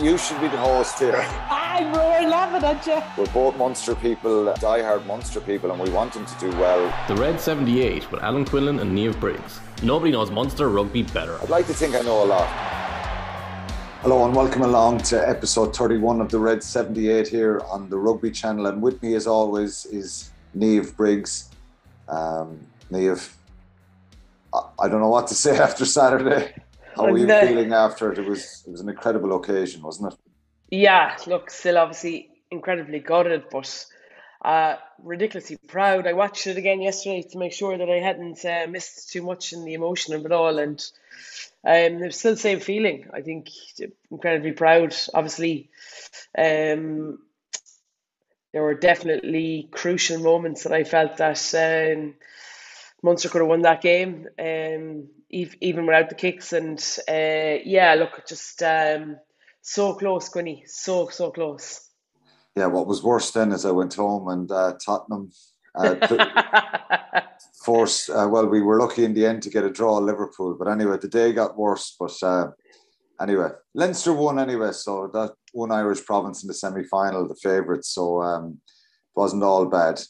You should be the host here. I'm really laughing at you. We're both Munster people, diehard Munster people, and we want them to do well. The Red 78 with Alan Quinlan and Niamh Briggs. Nobody knows Munster rugby better. I'd like to think I know a lot. Hello and welcome along to episode 31 of The Red 78 here on the Rugby Channel. And with me as always is Niamh Briggs. Niamh, I don't know what to say after Saturday. How were you feeling after it? It was an incredible occasion, wasn't it? Yeah, look, still obviously incredibly gutted, but ridiculously proud. I watched it again yesterday to make sure that I hadn't missed too much in the emotion of it all, and it was still the same feeling. I think incredibly proud. Obviously, there were definitely crucial moments that I felt that Munster could have won that game, even without the kicks. And yeah, look, just so close, Quinny, so close. Yeah, what was worse then is I went home and Tottenham forced. Well, we were lucky in the end to get a draw at Liverpool, but anyway, the day got worse. But anyway, Leinster won anyway, so that won Irish province in the semi-final, the favourites. So it wasn't all bad.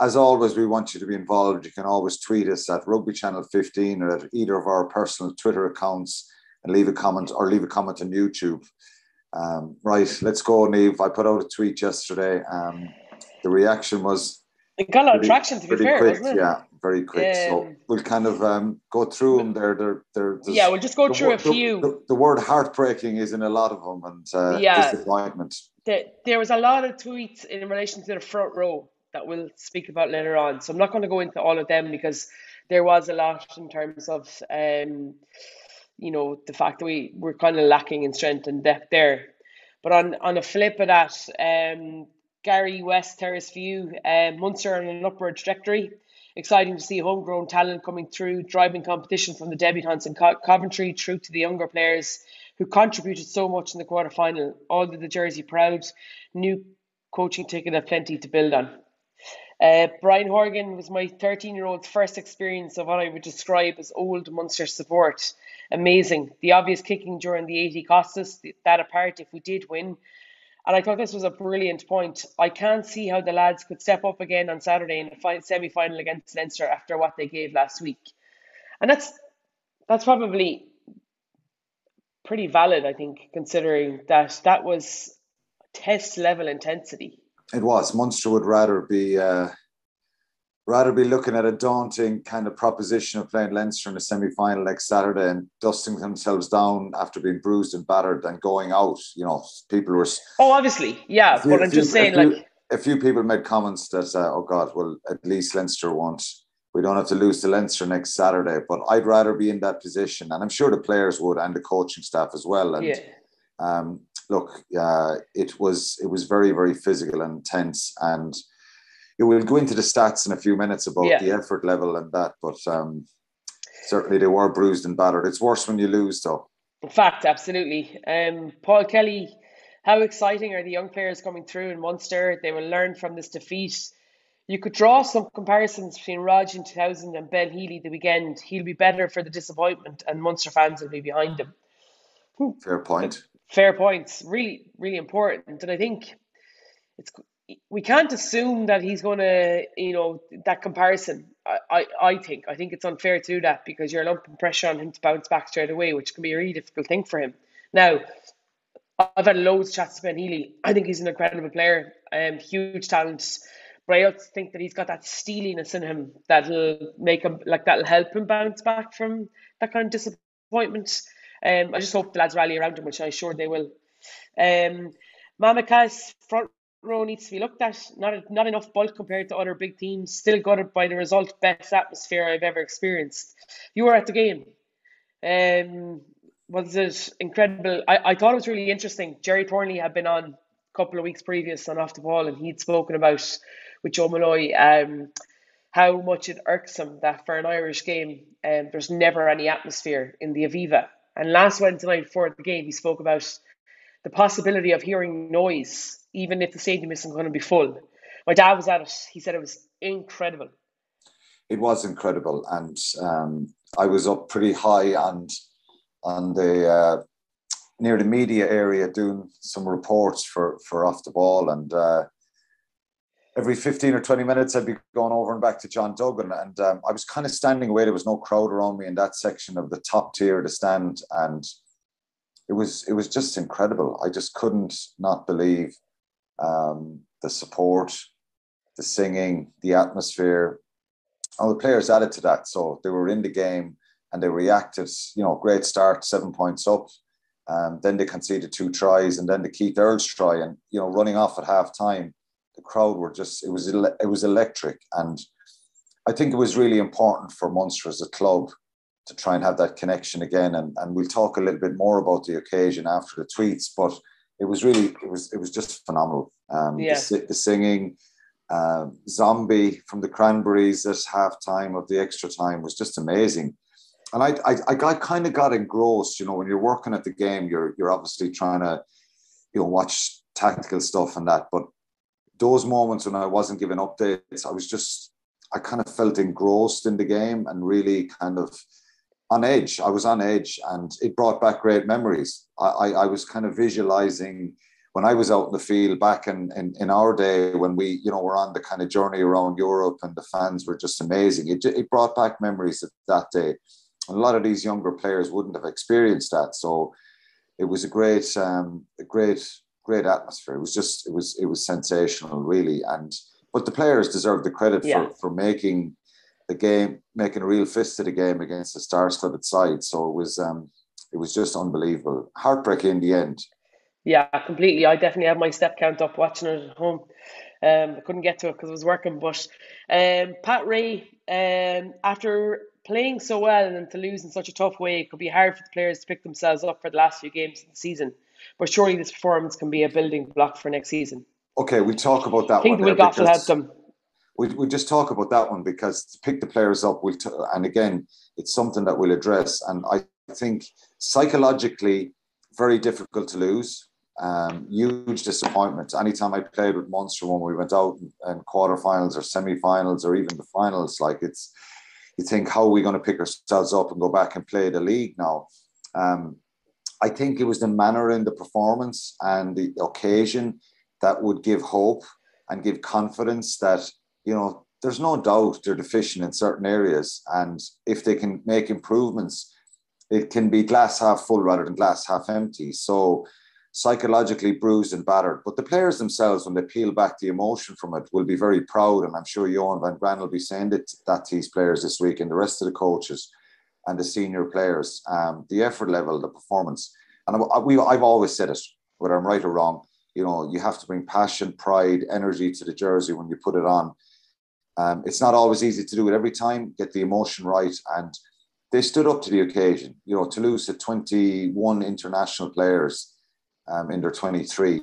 As always, we want you to be involved. You can always tweet us at Rugby Channel 15 or at either of our personal Twitter accounts and leave a comment, or leave a comment on YouTube. Right, let's go, Niamh. I put out a tweet yesterday. The reaction was... It got a lot of traction, to be fair, wasn't it? Yeah, very quick. So we'll kind of go through them there. Yeah, we'll just go through a few. The word heartbreaking is in a lot of them, and disappointment. There was a lot of tweets in relation to the front row that we'll speak about later on. So I'm not going to go into all of them because there was a lot in terms of, you know, the fact that we were kind of lacking in strength and depth there. But on a flip of that, Gary West, Terrace View, Munster on an upward trajectory. Exciting to see homegrown talent coming through, driving competition from the debutants in Coventry through to the younger players who contributed so much in the quarterfinal. All the Jersey proud, new coaching ticket have plenty to build on. Brian Horgan was my 13-year-old's first experience of what I would describe as old Munster support. Amazing. The obvious kicking during the 80 cost us that apart if we did win. And I thought this was a brilliant point. I can't see how the lads could step up again on Saturday in the semi-final against Leinster after what they gave last week. And that's probably pretty valid, I think, considering that that was test-level intensity. It was. Munster would rather be looking at a daunting kind of proposition of playing Leinster in the semi-final next Saturday and dusting themselves down after being bruised and battered than going out. You know, people were... Oh, obviously. Yeah, but I'm just saying, like... A few people made comments that, oh God, well, at least Leinster won't. We don't have to lose to Leinster next Saturday. But I'd rather be in that position. And I'm sure the players would, and the coaching staff as well. And, yeah. Look, it was very, very physical and intense, and we'll go into the stats in a few minutes about the effort level and that, but certainly they were bruised and battered. It's worse when you lose, though. In fact, absolutely. Paul Kelly, how exciting are the young players coming through in Munster? They will learn from this defeat. You could draw some comparisons between Rog in 2000 and Ben Healy the weekend. He'll be better for the disappointment, and Munster fans will be behind him. Fair point. Fair points, really, really important. And I think we can't assume that he's going to, you know, that comparison. I think it's unfair to do that because you're lumping pressure on him to bounce back straight away, which can be a really difficult thing for him. Now, I've had loads of chats to Ben Healy. I think he's an incredible player, huge talent. But I also think that he's got that steeliness in him that'll make him, like, that'll help him bounce back from that kind of disappointment. I just hope the lads rally around him, which I'm sure they will. Mamaka's front row needs to be looked at. Not enough bulk compared to other big teams. Still gutted by the result. Best atmosphere I've ever experienced. You were at the game. Was it incredible? I thought it was really interesting. Jerry Thornley had been on a couple of weeks previous on Off the Ball, and he'd spoken about, with Joe Malloy, how much it irks him that for an Irish game, there's never any atmosphere in the Aviva. And last Wednesday night before the game, he spoke about the possibility of hearing noise, even if the stadium isn't going to be full. My dad was at it. He said it was incredible. It was incredible. And I was up pretty high on the near the media area doing some reports for Off the Ball, and every 15 or 20 minutes I'd be going over and back to John Duggan, and I was kind of standing away. There was no crowd around me in that section of the top tier of the stand, and it was just incredible. I just couldn't not believe the support, the singing, the atmosphere. All the players added to that, so they were in the game and they reacted. You know, great start, 7 points up. Then they conceded two tries, and then the Keith Earls try, and you know, running off at half time, the crowd were just it was electric. And I think it was really important for Munster as a club to try and have that connection again. And we'll talk a little bit more about the occasion after the tweets, but it was just phenomenal. The singing, Zombie from the Cranberries at half time of the extra time was just amazing. And I kind of got engrossed, you know, when you're working at the game, you're obviously trying to, you know, watch tactical stuff and that. But those moments when I wasn't giving updates, I kind of felt engrossed in the game and really kind of on edge. I was on edge, and it brought back great memories. I was kind of visualizing when I was out in the field back in our day when we, you know, were on the kind of journey around Europe and the fans were just amazing. It brought back memories of that day. A lot of these younger players wouldn't have experienced that, so it was a great atmosphere. It was sensational, really. But the players deserve the credit for making the game, making a real fist of the game against the star-studded side. So it was just unbelievable, heartbreaking in the end. Yeah, completely. I definitely had my step count up watching it at home. I couldn't get to it because I was working, but Pat Ray, after playing so well and to lose in such a tough way, it could be hard for the players to pick themselves up for the last few games of the season. But surely this performance can be a building block for next season. Okay, we'll talk about that one. I think we've got to help them. We'll just talk about that one, because to pick the players up, and again, it's something that we'll address. And I think psychologically, very difficult to lose. Huge disappointment. Anytime I played with Munster when we went out in quarterfinals or semi-finals or even the finals, like it's... You think, how are we going to pick ourselves up and go back and play the league now? I think it was the manner in the performance and the occasion that would give hope and give confidence that, you know, there's no doubt they're deficient in certain areas. And if they can make improvements, it can be glass half full rather than glass half empty. So psychologically bruised and battered. But the players themselves, when they peel back the emotion from it, will be very proud. And I'm sure Johan van Gran will be saying that to his players this week, and the rest of the coaches and the senior players, the effort level, the performance. And I've always said it, whether I'm right or wrong, you know, you have to bring passion, pride, energy to the jersey when you put it on. It's not always easy to do it every time, get the emotion right. And they stood up to the occasion. You know, Toulouse had 21 international players in their 23,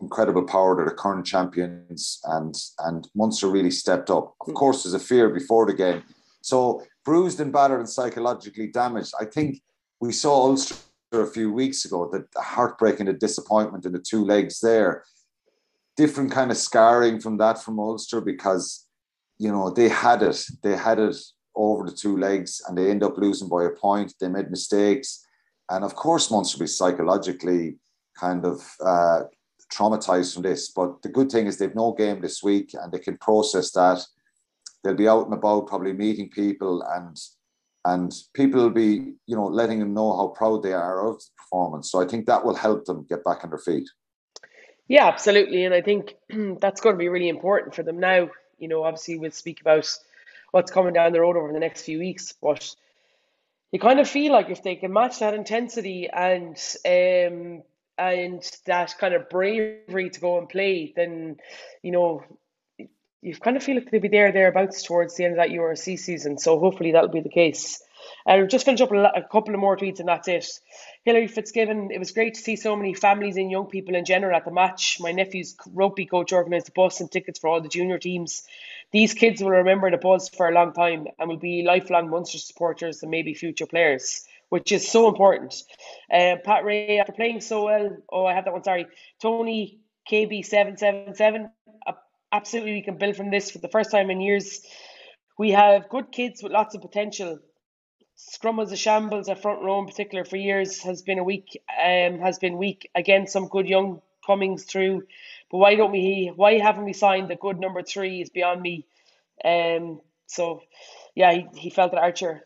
incredible power. They're the current champions, and Munster really stepped up. Of course, there's a fear before the game. So bruised and battered and psychologically damaged. I think we saw Ulster a few weeks ago, the heartbreak and the disappointment in the two legs there. Different kind of scarring from that from Ulster, because, you know, they had it over the two legs and they end up losing by a point. They made mistakes. And of course, Munster will be psychologically kind of traumatized from this. But the good thing is they've no game this week and they can process that. They'll be out and about, probably meeting people, and people will be, you know, letting them know how proud they are of the performance. So I think that will help them get back on their feet. Yeah, absolutely. And I think that's going to be really important for them now. You know, obviously we'll speak about what's coming down the road over the next few weeks, but you kind of feel like if they can match that intensity and that kind of bravery to go and play, then, you know, you kind of feel like they'll be thereabouts towards the end of that URC season. So hopefully that'll be the case. I'll just finish up a couple of more tweets and that's it. Hilary Fitzgibbon, it was great to see so many families and young people in general at the match. My nephew's rugby coach organised a bus and tickets for all the junior teams. These kids will remember the buzz for a long time and will be lifelong Munster supporters and maybe future players, which is so important. Pat Ray, after playing so well, Tony KB777, absolutely we can build from this for the first time in years. We have good kids with lots of potential Scrum was a shambles at front row in particular for years, has been weak. Again, some good young comings through, but why haven't we signed a good number three is beyond me. So yeah, he felt that Archer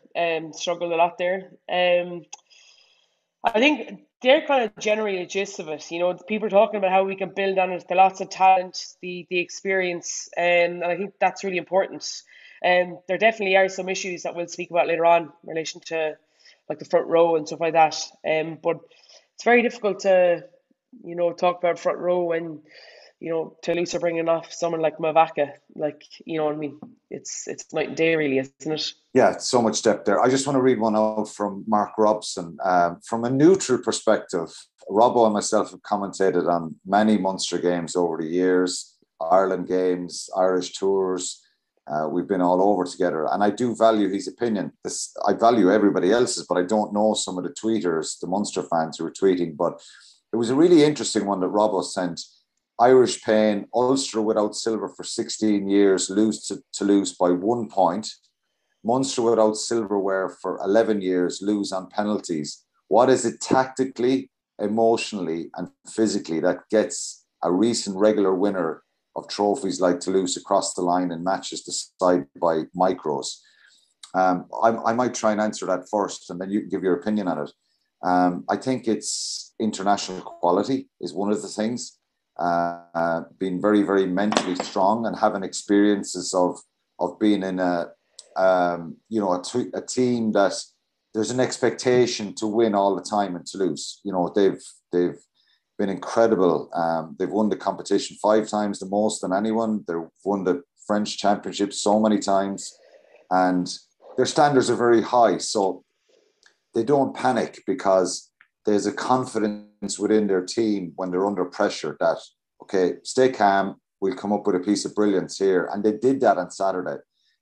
struggled a lot there. I think they're kind of generally the gist of it. You know, people are talking about how we can build on it, the lots of talent, the experience, and I think that's really important. There definitely are some issues that we'll speak about later on in relation to like the front row and stuff like that. But it's very difficult to, you know, talk about front row when, you know, Toulouse are bringing off someone like Mauvaka. Like, you know what I mean? It's night and day really, isn't it? Yeah, so much depth there. I just want to read one out from Mark Robson. From a neutral perspective, Robbo and myself have commentated on many Munster games over the years, Ireland games, Irish tours. We've been all over together, and I do value his opinion. I value everybody else's, but I don't know some of the tweeters, the Munster fans who were tweeting. But it was a really interesting one that Robbo sent. Irish pain, Ulster without silver for 16 years, lose to Toulouse by 1 point. Munster without silverware for 11 years, lose on penalties. What is it tactically, emotionally, and physically that gets a recent regular winner of trophies like Toulouse across the line and matches decided by micros? I might try and answer that first, and then you can give your opinion on it. I think it's international quality is one of the things. Being very, very mentally strong and having experiences of being in a team that there's an expectation to win all the time in Toulouse. You know, they've been incredible. They've won the competition 5 times, the most than anyone. They've won the French Championship so many times, and their standards are very high. So they don't panic because there's a confidence within their team when they're under pressure that, okay, stay calm, we'll come up with a piece of brilliance here. And they did that on Saturday,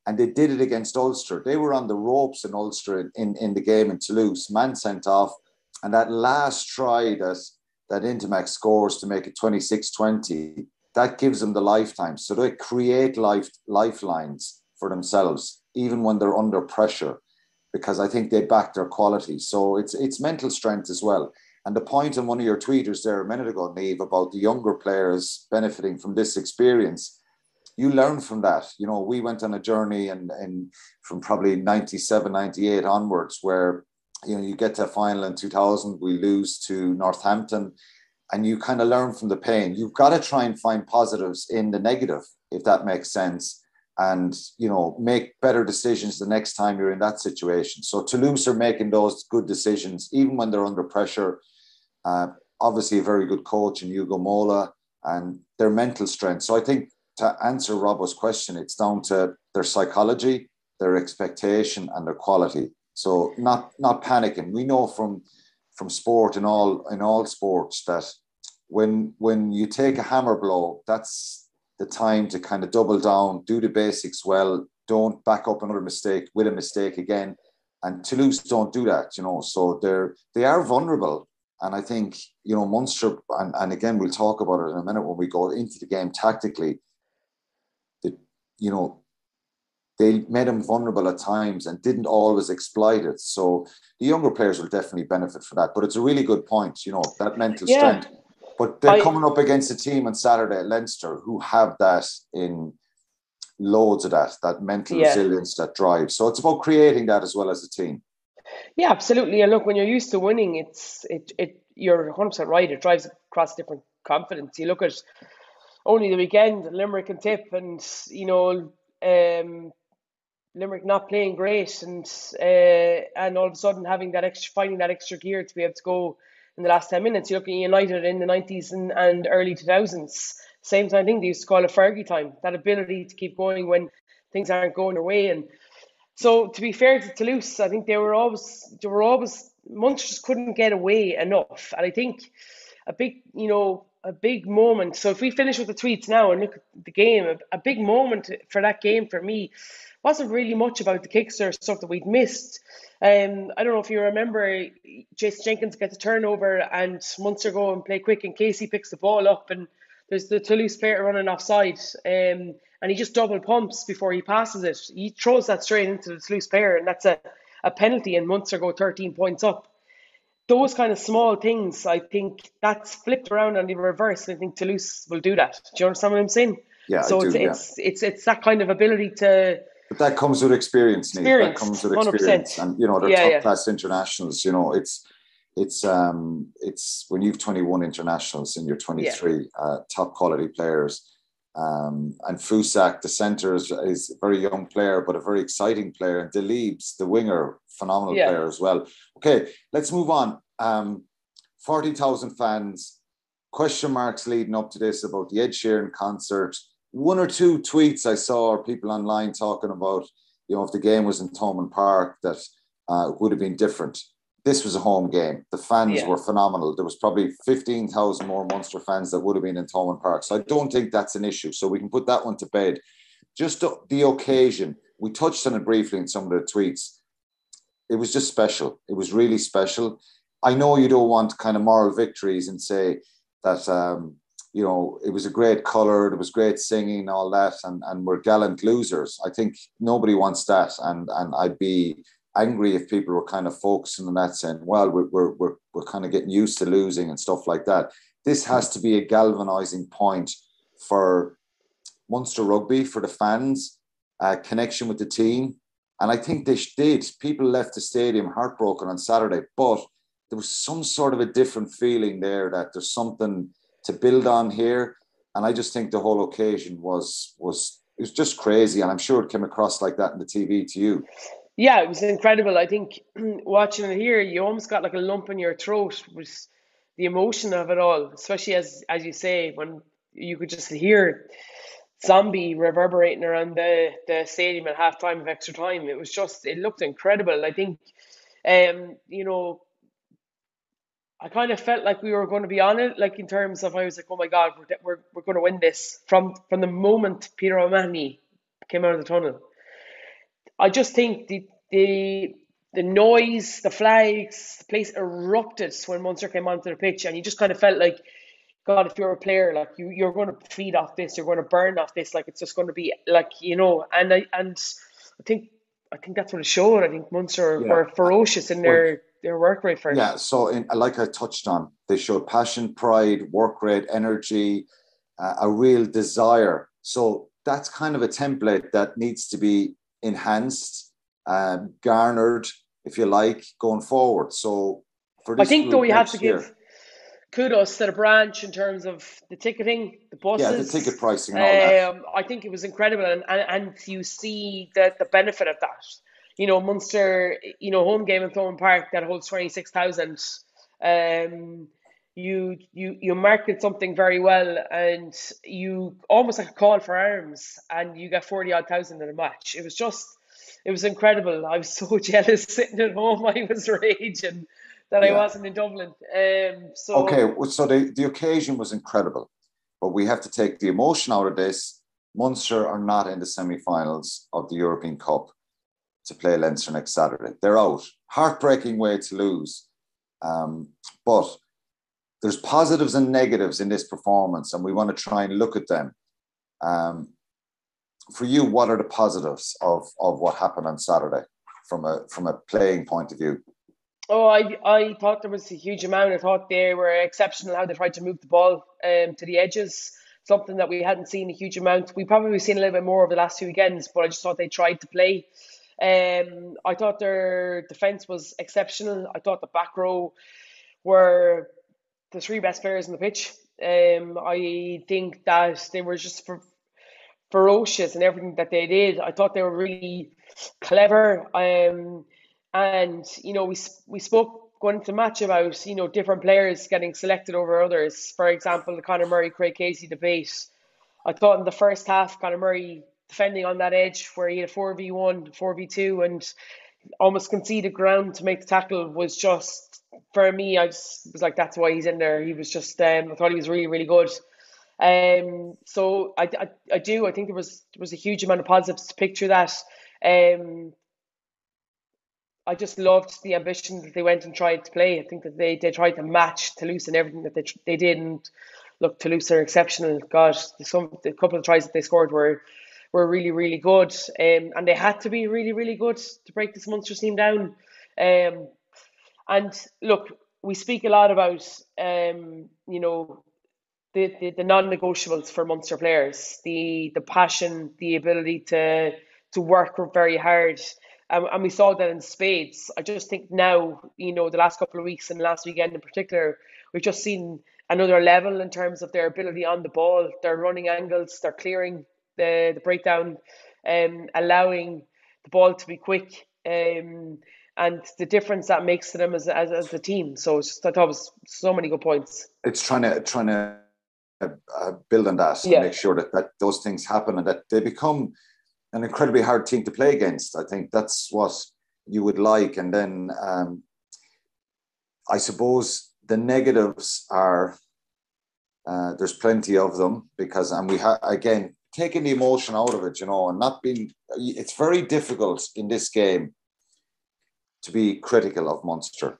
and they did it against Ulster. They were on the ropes in Ulster in the game in Toulouse. Man sent off, and that last try that Intimax scores to make it 26-20, that gives them the lifetime. So they create lifelines for themselves, even when they're under pressure, because I think they back their quality. So it's mental strength as well. And the point on one of your tweeters there a minute ago, Niamh, about the younger players benefiting from this experience, you learn from that. You know, we went on a journey and from probably 97, 98 onwards where, you know, you get to a final in 2000, we lose to Northampton, and you kind of learn from the pain. You've got to try and find positives in the negative, if that makes sense, and, you know, make better decisions the next time you're in that situation. So Toulouse are making those good decisions, even when they're under pressure. Obviously, a very good coach in Hugo Mola and their mental strength. So I think to answer Robbo's question, it's down to their psychology, their expectation, and their quality. So not panicking. We know from sport and all sports that when you take a hammer blow, that's the time to kind of double down, do the basics well, don't back up another mistake with a mistake again. And Toulouse don't do that, you know. So they are vulnerable. And I think, you know, Munster, and again, we'll talk about it in a minute when we go into the game tactically, that, you know, they made them vulnerable at times and didn't always exploit it. So the younger players will definitely benefit from that. But it's a really good point, you know, that mental strength. But they're coming up against a team on Saturday at Leinster who have that in loads of that mental resilience, that drive. So it's about creating that as well as a team. Yeah, absolutely. And look, when you're used to winning, you're 100% right. It drives across different confidence. You look at only the weekend, Limerick and Tip, and, you know, Limerick not playing great, and all of a sudden having finding that extra gear to be able to go in the last 10 minutes. You look at United in the 90s and early 2000s, same time thing they used to call it Fergie time, that ability to keep going when things aren't going their way. And so, to be fair to Toulouse, I think they were always Munster just couldn't get away enough. And I think a big moment. So if we finish with the tweets now and look at the game, a big moment for that game for me wasn't really much about the kicks or stuff that we'd missed. I don't know if you remember, Jason Jenkins gets a turnover and Munster go and play quick, and Casey picks the ball up and there's the Toulouse player running offside, and he just double pumps before he passes it. He throws that straight into the Toulouse player, and that's a a penalty and Munster go 13 points up. Those kind of small things, I think that's flipped around on the reverse. I think Toulouse will do that. Do you understand what I'm saying? Yeah, so it's that kind of ability to. But that comes with experience, Niamh. That comes with experience, 100%. And you know they're top-class internationals. You know it's when you've 21 internationals and you're 23, top quality players. And Fusak, the centre, is a very young player, but a very exciting player. And De Leebs, the winger, phenomenal player as well. Okay, let's move on. 40,000 fans, question marks leading up to this about the Ed Sheeran concert. One or two tweets I saw or people online talking about, you know, if the game was in Thomond Park, that would have been different. This was a home game. The fans were phenomenal. There was probably 15,000 more Munster fans that would have been in Thomond Park. So I don't think that's an issue. So we can put that one to bed. Just the occasion. We touched on it briefly in some of the tweets. It was just special. It was really special. I know you don't want kind of moral victories and say that, you know, it was a great colour, it was great singing, all that, and we're gallant losers. I think nobody wants that. And I'd be angry if people were kind of focusing on that, saying, well, we're kind of getting used to losing and stuff like that. This has to be a galvanising point for Munster rugby, for the fans, connection with the team. And I think they did. People left the stadium heartbroken on Saturday, but there was some sort of a different feeling there that there's something to build on here. And I just think the whole occasion was just crazy. And I'm sure it came across like that in the TV to you. Yeah, it was incredible. I think watching it here, you almost got like a lump in your throat with the emotion of it all, especially as you say, when you could just hear Zombie reverberating around the stadium at halftime of extra time. It was just, it looked incredible. I think, you know, I kind of felt like we were going to be on it, like in terms of, I was like, oh my God, we're going to win this from the moment Peter O'Mahony came out of the tunnel. I just think the noise, the flags, the place erupted when Munster came onto the pitch, and you just kind of felt like, God, if you're a player, like you're going to feed off this, you're going to burn off this, like it's just going to be like, you know, and I think that's what it showed. I think Munster were ferocious in their work rate for it. Yeah, so like I touched on, they showed passion, pride, work rate, energy, a real desire. So that's kind of a template that needs to be enhanced, garnered, if you like, going forward. So for this, I think, though, we have to give kudos to the branch in terms of the ticketing, the buses. Yeah, the ticket pricing and all that. I think it was incredible. And you see the benefit of that. You know, Munster, you know, home game in Thomond Park that holds 26,000. You marketed something very well, and you almost like a call for arms, and you got 40,000 in a match. It was just, it was incredible. I was so jealous sitting at home. I was raging that I wasn't in Dublin. So the occasion was incredible, but we have to take the emotion out of this. Munster are not in the semi-finals of the European Cup to play Leinster next Saturday. They're out. Heartbreaking way to lose, but there's positives and negatives in this performance, and we want to try and look at them. For you, what are the positives of what happened on Saturday from a playing point of view? Oh, I thought there was a huge amount. I thought they were exceptional how they tried to move the ball to the edges, something that we hadn't seen a huge amount. We probably seen a little bit more over the last few weekends, but I just thought they tried to play. I thought their defence was exceptional. I thought the back row were the three best players on the pitch. I think that they were just ferocious in everything that they did. I thought they were really clever. And, you know, we spoke going into the match about, you know, different players getting selected over others. For example, the Conor Murray, Craig Casey debate. I thought in the first half, Conor Murray defending on that edge where he had a 4v1, 4v2, and almost conceded ground to make the tackle was just, for me, I just was like, that's why he's in there. He was just, I thought he was really, really good. So I think there was a huge amount of positives to picture that. I just loved the ambition that they went and tried to play. I think that they tried to match Toulouse and everything that they did. And look, Toulouse are exceptional. God, a couple of tries that they scored were were really, really good. And they had to be really, really good to break this Munster team down. And look, we speak a lot about, you know, the non-negotiables for Munster players, the passion, the ability to work very hard. And we saw that in spades. I just think now, you know, the last couple of weeks and last weekend in particular, we've just seen another level in terms of their ability on the ball, their running angles, their clearing the breakdown, allowing the ball to be quick, and the difference that makes to them as the team. So it's just, I thought it was so many good points. It's trying to build on that and make sure that those things happen and that they become an incredibly hard team to play against. I think that's what you would like. And then I suppose the negatives are, there's plenty of them, because, and we have, again, taking the emotion out of it, you know, and not being, it's very difficult in this game to be critical of Munster.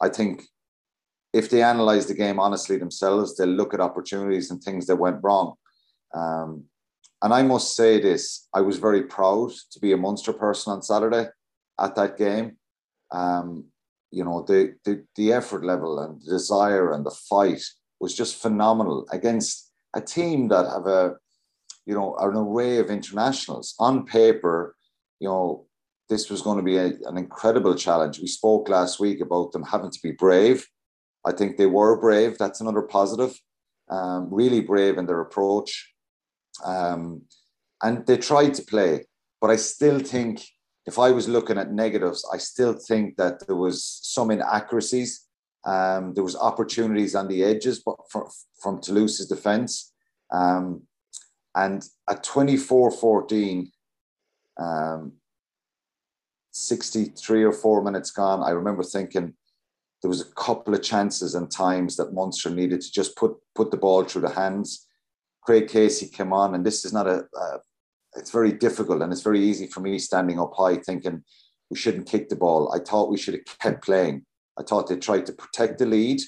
I think if they analyse the game honestly themselves, they'll look at opportunities and things that went wrong. And I must say this, I was very proud to be a Munster person on Saturday at that game. You know, the effort level and the desire and the fight was just phenomenal against a team that have a, you know, an array of internationals. On paper, you know, this was going to be an incredible challenge. We spoke last week about them having to be brave. I think they were brave. That's another positive. Really brave in their approach. And they tried to play, but I still think, if I was looking at negatives, I still think that there was some inaccuracies. There was opportunities on the edges, but from Toulouse's defence. And at 24-14, 63 or 4 minutes gone, I remember thinking there was a couple of chances and times that Munster needed to just put the ball through the hands. Craig Casey came on, and this is not it's very difficult, and it's very easy for me standing up high thinking we shouldn't kick the ball. I thought we should have kept playing. I thought they tried to protect the lead,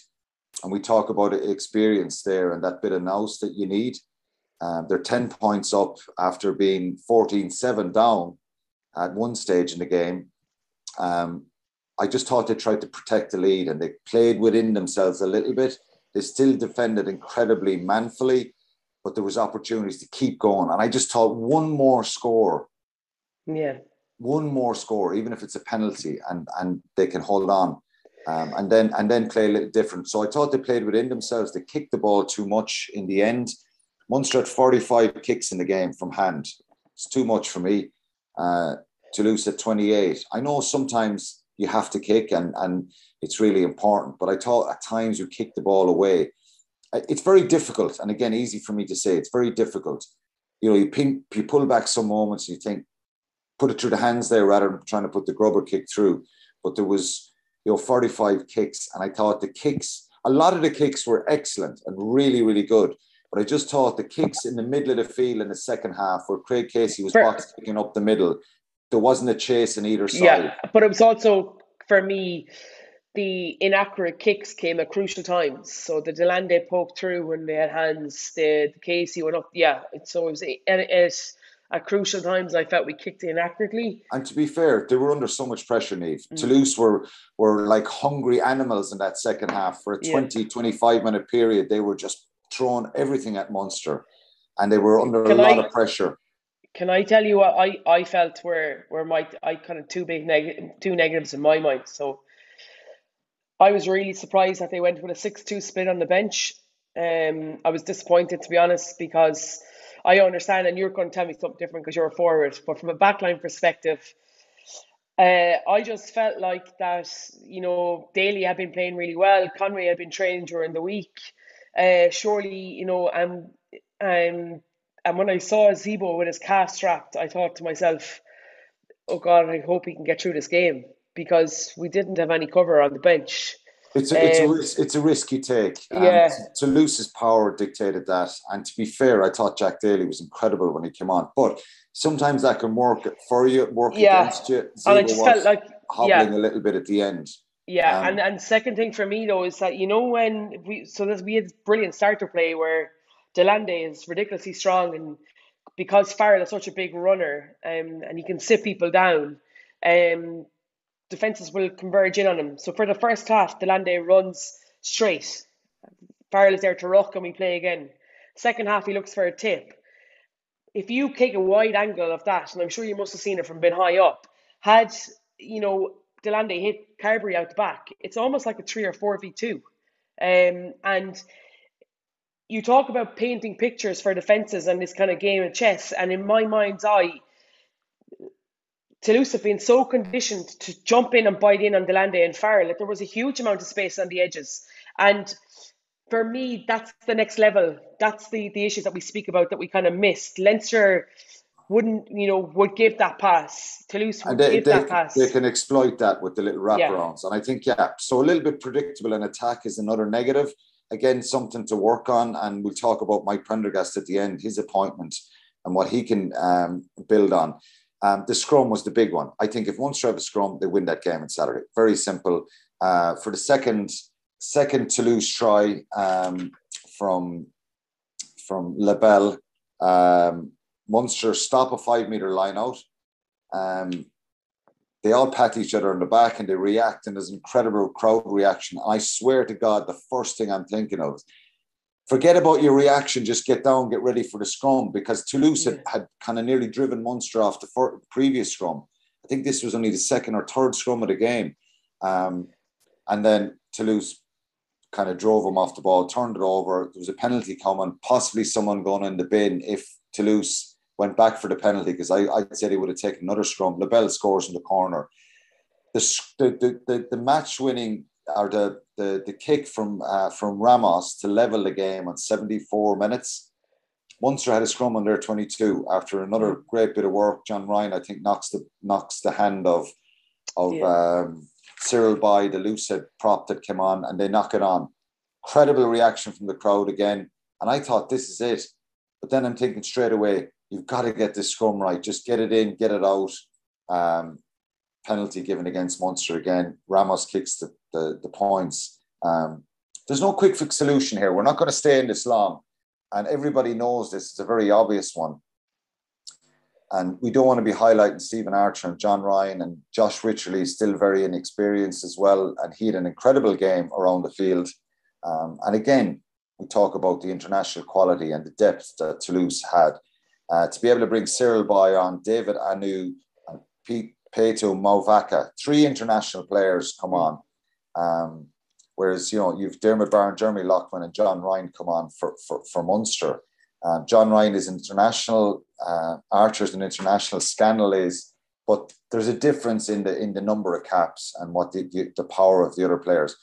and we talk about experience there and that bit of nous that you need. They're 10 points up after being 14-7 down at one stage in the game. I just thought they tried to protect the lead, and they played within themselves a little bit. They still defended incredibly manfully, but there was opportunities to keep going. And I just thought one more score, even if it's a penalty, and they can hold on, and then play a little different. So I thought they played within themselves. They kicked the ball too much in the end. Munster had 45 kicks in the game from hand. It's too much for me. Toulouse at 28. I know sometimes you have to kick, and it's really important, but I thought at times you kick the ball away. It's very difficult, and again, easy for me to say. It's very difficult. You know, you pull back some moments and you think, put it through the hands there rather than trying to put the grubber kick through. But there was, you know, 45 kicks, and I thought a lot of the kicks were excellent and really, really good. But I just thought the kicks in the middle of the field in the second half, where Craig Casey was box kicking up the middle, there wasn't a chase on either side. Yeah, but it was also, for me, the inaccurate kicks came at crucial times. So the De Lande poked through when they had hands. The Casey went up. Yeah, so it was at crucial times. I felt we kicked inaccurately. And to be fair, they were under so much pressure, Niamh. Mm. Toulouse were like hungry animals in that second half. For a 20-25 minute period, they were just throwing everything at Munster, and they were under a lot of pressure. Can I tell you what I felt were two negatives in my mind? So I was really surprised that they went with a 6-2 split on the bench. I was disappointed, to be honest, because I understand, and you're going to tell me something different because you're a forward, but from a backline perspective, I just felt like that, you know, Daly had been playing really well. Conway had been training during the week. Surely, you know, and when I saw Zebo with his calf strapped, I thought to myself, oh God, I hope he can get through this game, because we didn't have any cover on the bench. It's a risk you take. Toulouse's power dictated that. And to be fair, I thought Jack Daly was incredible when he came on. But sometimes that can work for you, against you. Zebo and I just felt like hobbling a little bit at the end. Yeah, and second thing for me, though, is that, you know, we had this brilliant starter play where De Lande is ridiculously strong and because Farrell is such a big runner, and he can sit people down, defences will converge in on him. So for the first half, De Lande runs straight. Farrell is there to ruck and we play again. Second half, he looks for a tip. If you take a wide angle of that, and I'm sure you must have seen it from being high up, had, you know, De Lande hit Carberry out the back, it's almost like a 3 or 4v2. And you talk about painting pictures for defences and this kind of game of chess, and in my mind's eye, Toulouse have been so conditioned to jump in and bite in on De Lande and Farrell that there was a huge amount of space on the edges. And for me, that's the next level. That's the issues that we speak about that we kind of missed. Leinster would give that pass. Toulouse would give that pass. They can exploit that with the little wraparounds. Yeah. And I think, so a little bit predictable in attack is another negative. Again, something to work on. And we'll talk about Mike Prendergast at the end, his appointment and what he can build on. The scrum was the big one. I think if Munster have a scrum, they win that game on Saturday. Very simple. For the second Toulouse try from Lebel, Munster stop a 5-meter line out. They all pat each other on the back and they react, and there's an incredible crowd reaction. I swear to God, the first thing I'm thinking of is, forget about your reaction, just get down, get ready for the scrum, because Toulouse had kind of nearly driven Munster off the previous scrum. I think this was only the second or third scrum of the game. And then Toulouse kind of drove them off the ball, turned it over. There was a penalty coming, possibly someone going in the bin if Toulouse went back for the penalty, because I'd say they would have taken another scrum. Lebel scores in the corner. The match-winning... or the kick from Ramos to level the game on 74 minutes. Munster had a scrum on their 22 after another great bit of work. John Ryan, I think, knocks the hand of Cyril by the loose head prop that came on, and they knock it on. Incredible reaction from the crowd again. And I thought, this is it. But then I'm thinking straight away, you've got to get this scrum right. Just get it in, get it out. Penalty given against Munster again. Ramos kicks the points. There's no quick fix solution here. We're not going to stay in this long. And everybody knows this. It's a very obvious one. And we don't want to be highlighting Stephen Archer and John Ryan, and Josh Wycherley is still very inexperienced as well. And he had an incredible game around the field. And again, we talk about the international quality and the depth that Toulouse had. To be able to bring Cyril Boy on, David Anu, and Peato Mauvaka, 3 international players come on. Whereas, you've Dermot Barron, Jeremy Lockman and John Ryan come on for Munster. John Ryan is international, Archer's an international, Scannell is, but there's a difference in the number of caps and what the power of the other players.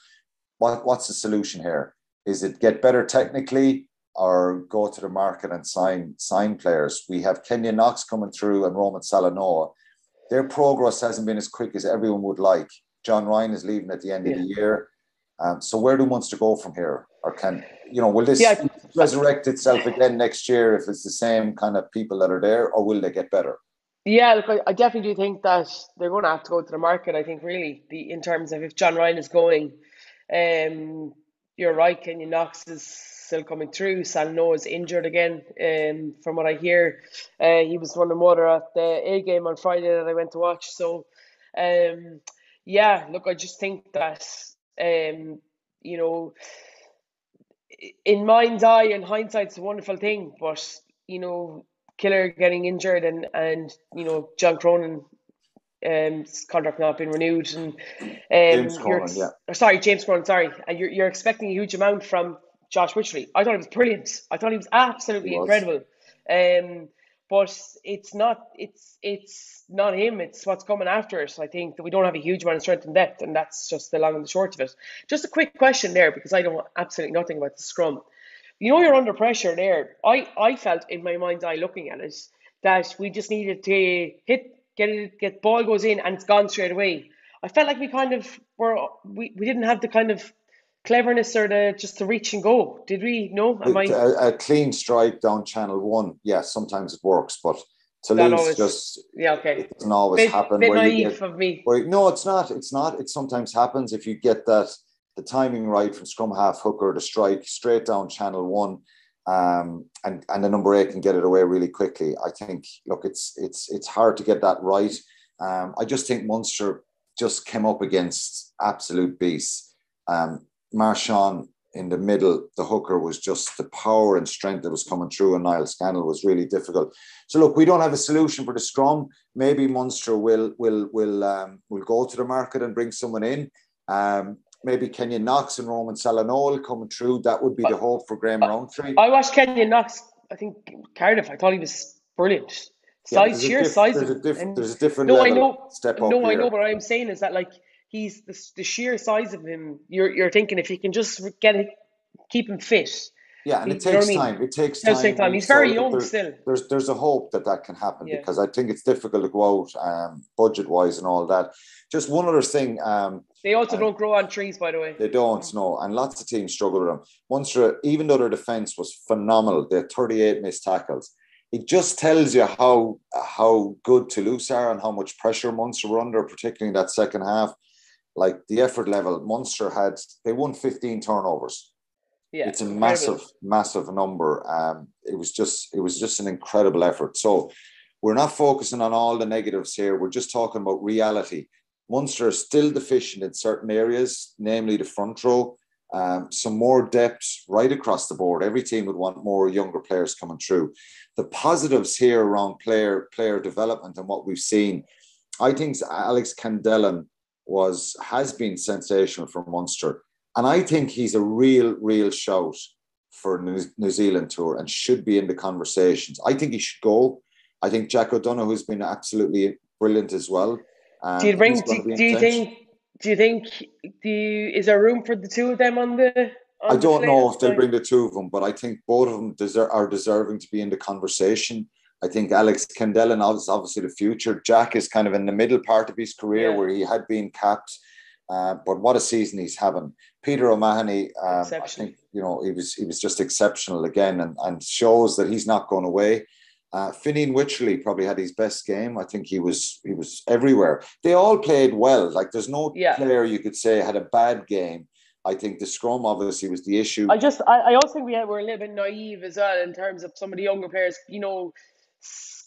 What's the solution here? Is it get better technically or go to the market and sign players? We have Kenny Knox coming through and Roman Salanoa. Their progress hasn't been as quick as everyone would like. John Ryan is leaving at the end of the year. So where do Munster go from here? Or will this resurrect itself again next year if it's the same kind of people that are there, or will they get better? Yeah, look, I definitely do think that they're going to have to go to the market, I think, really, in terms of if John Ryan is going. You're right, Kenny Knox is still coming through. Salanoa is injured again, from what I hear. He was running water at the A game on Friday that I went to watch. So, I just think that, in mind's eye and hindsight's a wonderful thing, but, Killer getting injured and John Cronin, contract not being renewed, and James Cronin, sorry, and you're expecting a huge amount from Josh Wycherley. I thought he was brilliant. I thought he was absolutely incredible. But it's not him. It's what's coming after it. I think that we don't have a huge amount of strength and depth, and that's just the long and the short of it. Just a quick question there, because I know absolutely nothing about the scrum. You're under pressure there. I felt in my mind's eye looking at it that we just needed to get ball goes in and it's gone straight away. I felt like we kind of we didn't have the kind of cleverness or the reach and go. Did we? No? A clean strike down channel one. Yeah, sometimes it works, but Toulouse it doesn't always happen. Bit naive of me. No, it's not. It's not. It sometimes happens if you get the timing right from scrum half hooker to strike straight down channel one. And the number 8 can get it away really quickly. I think, look, it's hard to get that right. I just think Munster just came up against absolute beasts. Marchand in the middle, the hooker, was just the power and strength that was coming through, and Niall Scannell was really difficult. So look, we don't have a solution for the scrum. Maybe Munster will go to the market and bring someone in. Maybe Kenny Knox and Roman Salanoa coming through. That would be the hope for Graham Rowntree. I watched Kenny Knox, I think, Cardiff. I thought he was brilliant. There's a different level, I know, but what I'm saying is that, like, he's the sheer size of him. You're thinking, if he can just get it, keep him fit. Yeah, and it takes time. He's very young still. There's a hope that can happen, because I think it's difficult to go out budget-wise and all that. Just one other thing. They also don't grow on trees, by the way. They don't, no. And lots of teams struggle with them. Munster, even though their defence was phenomenal, they had 38 missed tackles. It just tells you how good Toulouse are and how much pressure Munster were under, particularly in that second half. Like, the effort level, Munster had, they won 15 turnovers. Yeah, it's a massive number. It was just an incredible effort. So we're not focusing on all the negatives here. We're just talking about reality. Munster is still deficient in certain areas, namely the front row. Some more depth right across the board. Every team would want more younger players coming through. The positives here around player development and what we've seen, I think Alex Kendellen has been sensational for Munster. And I think he's a real shout for New Zealand tour and should be in the conversations. I think he should go. I think Jack O'Donoghue has been absolutely brilliant as well. Do you think is there room for the two of them on the? On I don't the know if they'll bring the two of them, but I think both of them are deserving to be in the conversation. I think Alex Kendellen is obviously the future. Jack is kind of in the middle part of his career where he had been capped. But what a season he's having. Peter O'Mahony, I think, he was just exceptional again, and shows that he's not going away. Finian Wycherley probably had his best game. I think he was everywhere. They all played well. Like, there's no player you could say had a bad game. I think the scrum obviously was the issue. I also think we're a little bit naive as well in terms of some of the younger players.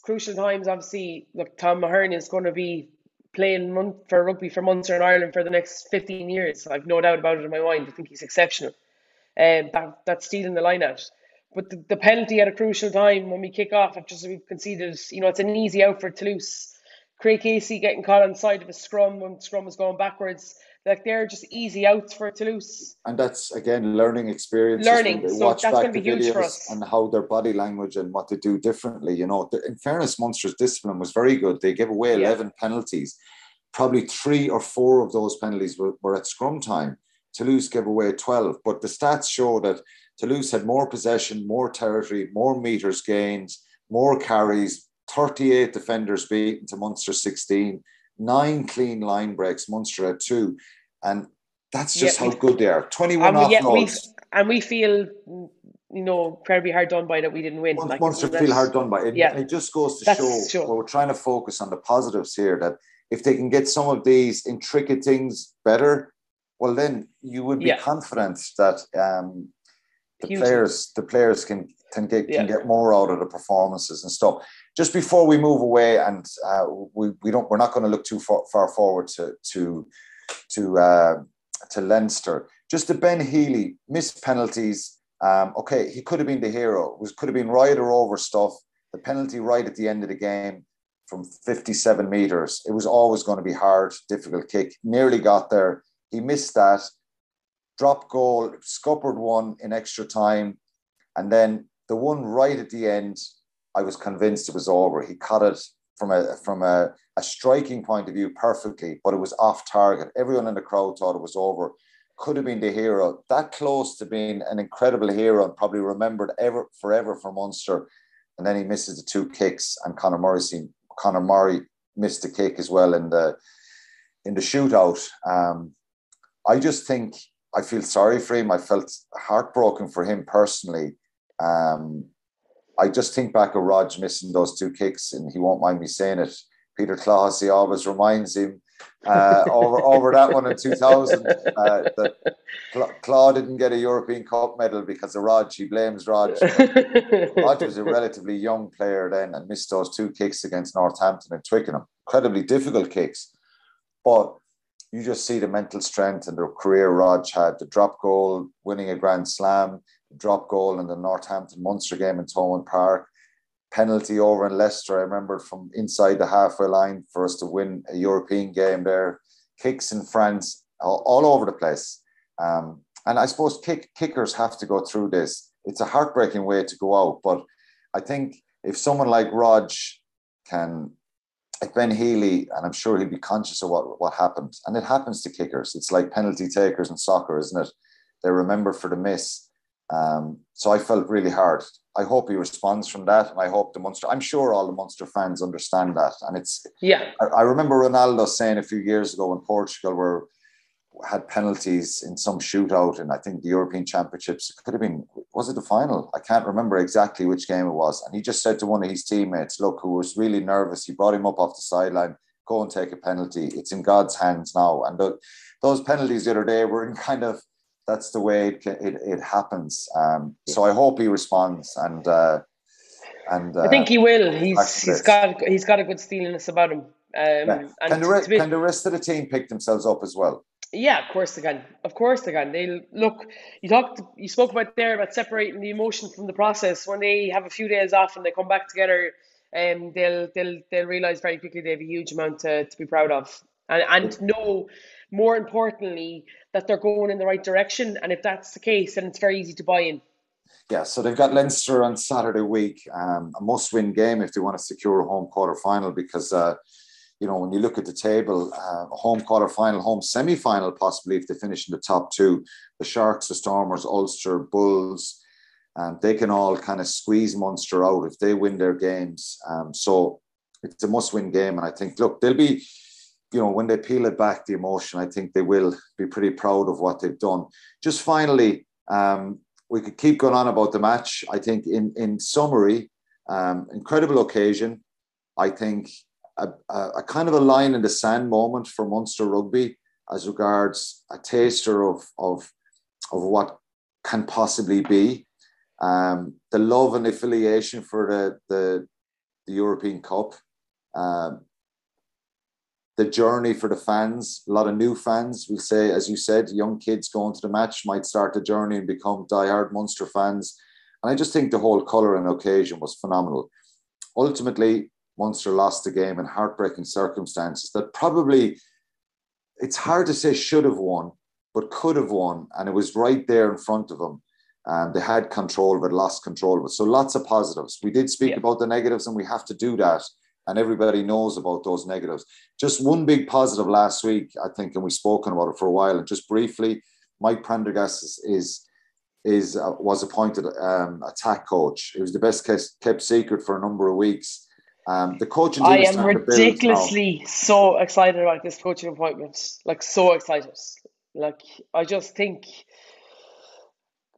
Crucial times, obviously, look, Tom Maherney is going to be playing for rugby for Munster in Ireland for the next 15 years. I've no doubt about it in my mind. I think he's exceptional. That's stealing the line out. But the penalty at a crucial time when we kick off, we've conceded, it's an easy out for Toulouse. Craig Casey getting caught on side of a scrum when the scrum was going backwards. Like, they're just easy outs for Toulouse. And that's, again, learning experience. Watch that's back the videos for us. And how their body language and what they do differently. In fairness, Munster's discipline was very good. They gave away 11 penalties. Probably 3 or 4 of those penalties were at scrum time. Toulouse gave away 12. But the stats show that Toulouse had more possession, more territory, more metres gained, more carries, 38 defenders beaten to Munster 16. 9 clean line breaks, Munster at 2, and that's just how good they are. 21 offloads, and we feel incredibly hard done by that we didn't win. Munster feel hard done by it. Yeah. It just goes to show. We're trying to focus on the positives here. That if they can get some of these intricate things better, well, then you would be confident that the players can get more out of the performances and stuff. Just before we move away, and we're not going to look too far forward to Leinster. Just to Ben Healy, missed penalties. He could have been the hero. Could have been right or over stuff. The penalty right at the end of the game from 57 meters. It was always going to be hard, difficult kick. Nearly got there. He missed that. Drop goal, scuppered one in extra time, and then the one right at the end. I was convinced it was over. He caught it from a striking point of view perfectly, but it was off target. Everyone in the crowd thought it was over. Could have been the hero. That close to being an incredible hero and probably remembered forever for Munster. And then he misses the 2 kicks, and Conor Murray missed the kick as well in the shootout. I just think I feel sorry for him. I felt heartbroken for him personally. I just think back of Rog missing those 2 kicks, and he won't mind me saying it. Peter Clohessy always reminds him over that one in 2000. That Claw didn't get a European Cup medal because of Rod. She blames Rod. Rod was a relatively young player then and missed those two kicks against Northampton and Twickenham. Incredibly difficult kicks. But you just see the mental strength and the career Rog had. The drop goal, winning a Grand Slam, drop goal in the Northampton Munster game in Thomond Park, penalty over in Leicester, I remember, from inside the halfway line for us to win a European game there, kicks in France, all over the place. And I suppose kickers have to go through this. It's a heartbreaking way to go out, but I think if someone like Rog can, like Ben Healy, and I'm sure he'll be conscious of what happened, and it happens to kickers. It's like penalty takers in soccer, isn't it? They're remembered for the miss. So I felt really hard. I hope he responds from that, and I hope the Munster, I'm sure all the Munster fans understand that. And it's, yeah. I remember Ronaldo saying a few years ago when Portugal had penalties in some shootout, and I think the European Championships, it could have been, was it the final? I can't remember exactly which game it was. And he just said to one of his teammates, look, who was really nervous, he brought him up off the sideline, go and take a penalty. It's in God's hands now. And those penalties the other day were in kind of, that's the way it happens. So I hope he responds, and I think he will. He's got a good steeliness about him. Yeah. Can the rest of the team pick themselves up as well? Yeah, of course they can. Of course they can. They look. You spoke about there about separating the emotion from the process. When they have a few days off and they come back together, they'll realize very quickly they have a huge amount to be proud of, and know. More importantly, that they're going in the right direction. And if that's the case, then it's very easy to buy in. Yeah, so they've got Leinster on Saturday week, a must-win game if they want to secure a home quarter-final because, when you look at the table, a home quarter-final, home semi-final possibly if they finish in the top two, the Sharks, the Stormers, Ulster, Bulls, they can all kind of squeeze Munster out if they win their games. So it's a must-win game. And I think, look, they'll be... when they peel it back, the emotion, I think they will be pretty proud of what they've done. Just finally, we could keep going on about the match. I think in summary, incredible occasion. I think a kind of a line in the sand moment for Munster rugby as regards a taster of what can possibly be. The love and affiliation for the European Cup. The journey for the fans, a lot of new fans, we'll say, as you said, young kids going to the match might start the journey and become diehard Munster fans. And I just think the whole colour and occasion was phenomenal. Ultimately, Munster lost the game in heartbreaking circumstances that probably, it's hard to say should have won, but could have won. And it was right there in front of them. They had control, but lost control of it. So lots of positives. We did speak about the negatives and we have to do that. And everybody knows about those negatives. Just one big positive last week, I think, and we've spoken about it for a while. And just briefly, Mike Prendergast was appointed attack coach. It was the best kept secret for a number of weeks. The coaching. I am ridiculously so excited about this coaching appointment. Like, so excited. Like, I just think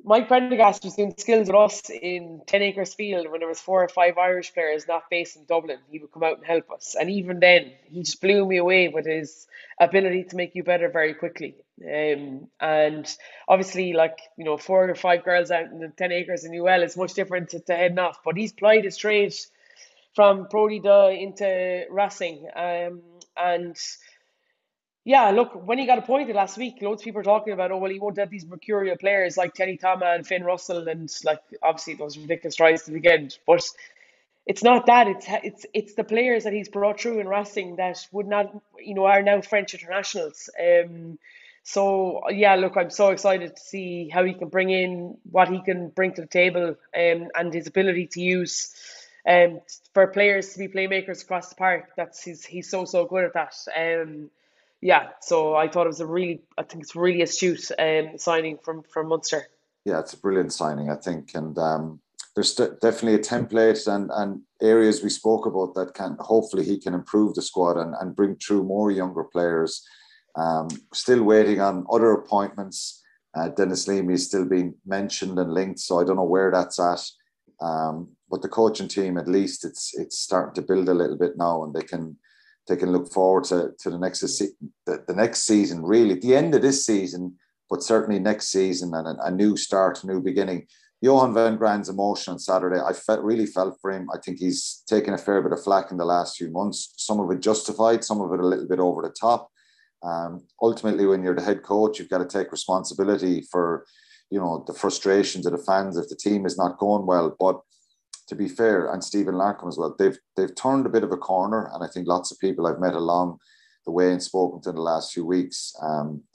Mike Prendergast was doing skills with us in 10 Acres Field when there was 4 or 5 Irish players not based in Dublin. He would come out and help us. And even then, he just blew me away with his ability to make you better very quickly. And obviously, 4 or 5 girls out in the 10 Acres in UL is much different to heading off. But he's plied his trade from Pro D2 into Racing. Yeah, look, when he got appointed last week, loads of people were talking about, he won't have these mercurial players like Teddy Tama and Finn Russell and, obviously those ridiculous tries to the weekend. But it's not that. It's the players that he's brought through in Racing that would not, are now French internationals. I'm so excited to see how he can bring in, what he can bring to the table and his ability to use for players to be playmakers across the park. He's so good at that. Yeah, so I thought it's really astute signing from Munster. Yeah, it's a brilliant signing, I think. And there's definitely a template and areas we spoke about that can, hopefully he can improve the squad and bring through more younger players. Still waiting on other appointments. Dennis Leamy is still being mentioned and linked, so I don't know where that's at. But the coaching team, at least, it's starting to build a little bit now and they can... they can look forward to the next season, really, at the end of this season, but certainly next season, and a new start, a new beginning. Johan van Gran's emotion on Saturday, I really felt for him. I think he's taken a fair bit of flack in the last few months. Some of it justified, some of it a little bit over the top. Ultimately, when you're the head coach, you've got to take responsibility for, you know, the frustrations of the fans if the team is not going well. But to be fair, and Stephen Larkham as well, they've turned a bit of a corner, and I think lots of people I've met along the way and spoken to in the last few weeks,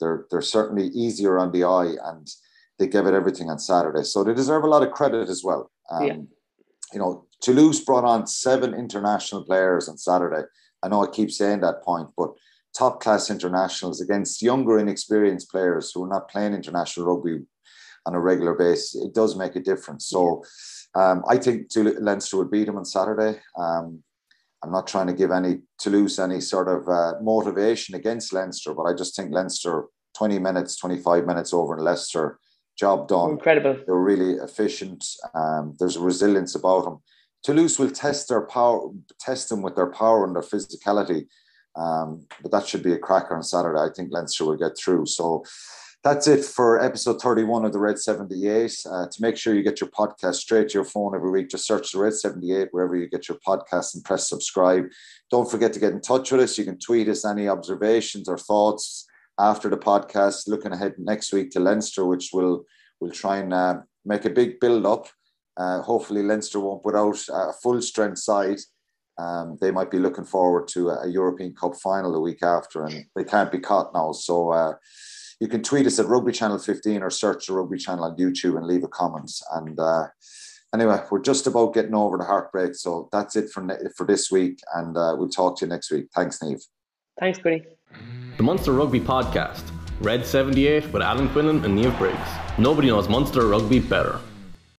they're certainly easier on the eye, and they gave it everything on Saturday, so they deserve a lot of credit as well. You know, Toulouse brought on 7 international players on Saturday. I know I keep saying that point, but top class internationals against younger, inexperienced players who are not playing international rugby on a regular basis, it does make a difference. So I think Leinster would beat them on Saturday. I'm not trying to give Toulouse any sort of motivation against Leinster, but I just think Leinster, 20 minutes, 25 minutes over in Leicester, job done. Incredible. They're really efficient. There's a resilience about them. Toulouse will test them with their power and their physicality, but that should be a cracker on Saturday. I think Leinster will get through. So that's it for episode 31 of the Red 78. To make sure you get your podcast straight to your phone every week, just search the Red 78 wherever you get your podcast and press subscribe. Don't forget to get in touch with us. You can tweet us any observations or thoughts after the podcast. Looking ahead next week to Leinster, which we'll try and make a big build-up. Hopefully Leinster won't put out a full-strength side. They might be looking forward to a European Cup final the week after, and they can't be caught now. So you can tweet us at Rugby Channel 15 or search the Rugby Channel on YouTube and leave a comment. And anyway, we're just about getting over the heartbreak. So that's it for this week, and we'll talk to you next week. Thanks, Niamh. Thanks, Goody. The Munster Rugby Podcast, Red 78 with Alan Quinlan and Niamh Briggs. Nobody knows Munster rugby better.